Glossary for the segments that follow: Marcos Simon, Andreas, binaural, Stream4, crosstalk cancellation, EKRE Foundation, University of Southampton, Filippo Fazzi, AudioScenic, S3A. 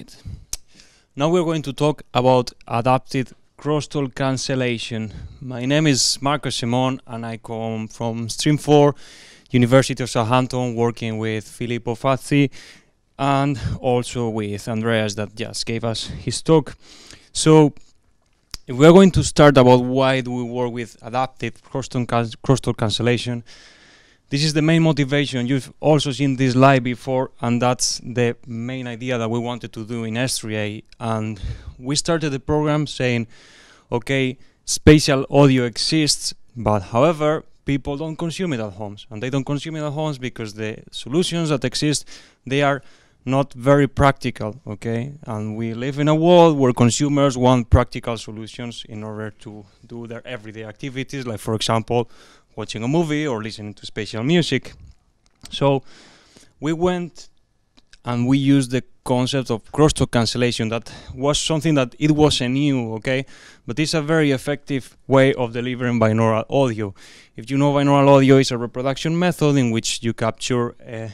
right. Now we're going to talk about adaptive crosstalk cancellation. My name is Marcos Simon and I come from Stream4, University of Southampton, working with Filippo Fazzi and also with Andreas that just gave us his talk. So we're going to start about why do we work with adaptive crosstalk cancellation. This is the main motivation. You've also seen this slide before, and that's the main idea that we wanted to do in S3A. And we started the program saying, okay, spatial audio exists, but however, people don't consume it at homes. And they don't consume it at homes because the solutions that exist, they are not very practical, okay? And we live in a world where consumers want practical solutions in order to do their everyday activities, like, for example, watching a movie or listening to spatial music. So we went and we used the concept of crosstalk cancellation. That was something that it wasn't new, okay? But it's a very effective way of delivering binaural audio. If you know, binaural audio is a reproduction method in which you capture a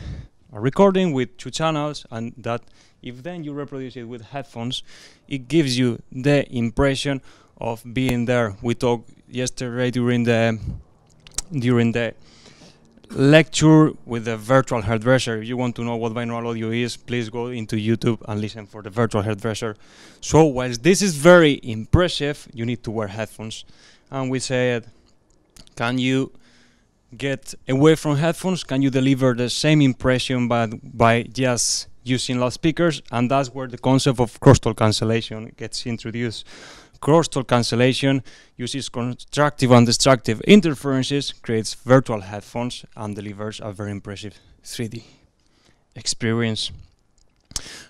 recording with two channels, and that if then you reproduce it with headphones, it gives you the impression of being there. We talked yesterday during the lecture with the virtual hairdresser. If you want to know what binaural audio is, please go into YouTube and listen for the virtual hairdresser. So whilst this is very impressive, you need to wear headphones. And we said, can you get away from headphones? Can you deliver the same impression by just using loudspeakers? And that's where the concept of crosstalk cancellation gets introduced. Crosstalk cancellation uses constructive and destructive interferences, creates virtual headphones, and delivers a very impressive 3D experience.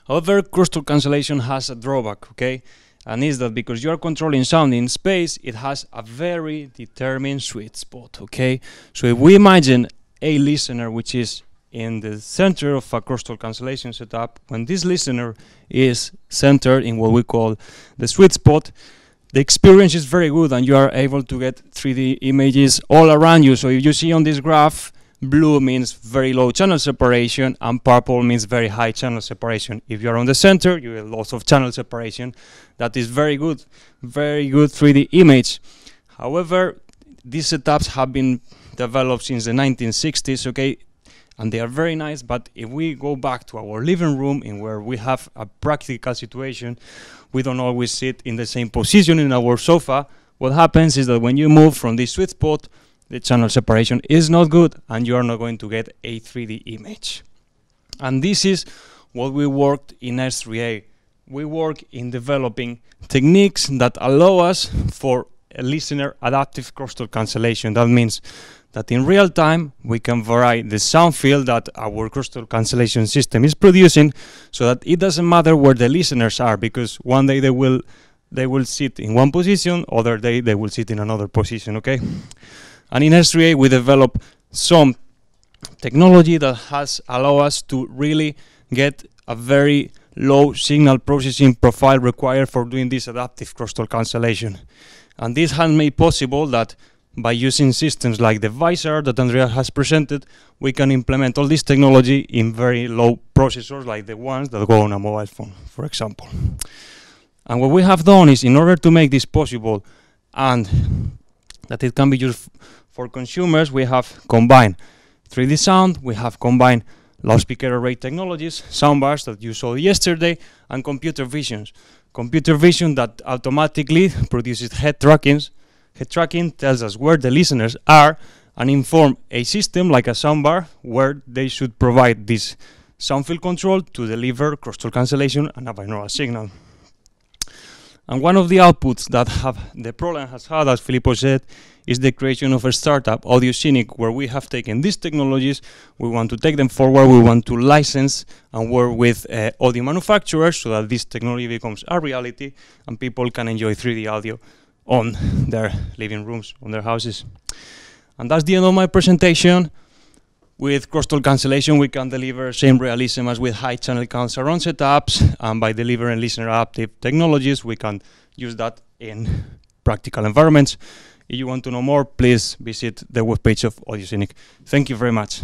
However, crosstalk cancellation has a drawback, okay? And is that because you are controlling sound in space, it has a very determined sweet spot, okay? So if we imagine a listener which is in the center of a crosstalk cancellation setup, when this listener is centered in what we call the sweet spot, the experience is very good and you are able to get 3D images all around you. So if you see on this graph, blue means very low channel separation and purple means very high channel separation. If you're on the center, you have lots of channel separation. That is very good 3D image. However, these setups have been developed since the 1960s, okay, and they are very nice, but if we go back to our living room in where we have a practical situation, we don't always sit in the same position in our sofa. What happens is that when you move from this sweet spot, the channel separation is not good and you are not going to get a 3D image. And this is what we worked in S3A. We work in developing techniques that allow us for a listener adaptive crosstalk cancellation. That means that in real time we can vary the sound field that our crosstalk cancellation system is producing, so that it doesn't matter where the listeners are, because one day they will sit in one position, other day they will sit in another position, okay? And in S3A we develop some technology that has allowed us to really get a very low signal processing profile required for doing this adaptive crosstalk cancellation. And this has made possible that by using systems like the visor that Andreas has presented, we can implement all this technology in very low processors like the ones that go on a mobile phone, for example. And what we have done is, in order to make this possible and that it can be used for consumers, we have combined 3D sound, we have combined loudspeaker array technologies, soundbars that you saw yesterday, and computer vision. Computer vision that automatically produces head tracking. Head tracking tells us where the listeners are and inform a system like a soundbar where they should provide this sound field control to deliver crosstalk cancellation and a binaural signal. And one of the outputs that the problem has had, as Filippo said, is the creation of a startup, AudioScenic, where we have taken these technologies, we want to take them forward, we want to license and work with audio manufacturers so that this technology becomes a reality and people can enjoy 3D audio on their living rooms, on their houses. And that's the end of my presentation. With crosstalk cancellation, we can deliver same realism as with high channel count surround setups, and by delivering listener adaptive technologies, we can use that in practical environments. If you want to know more, please visit the webpage of AudioScenic. Thank you very much.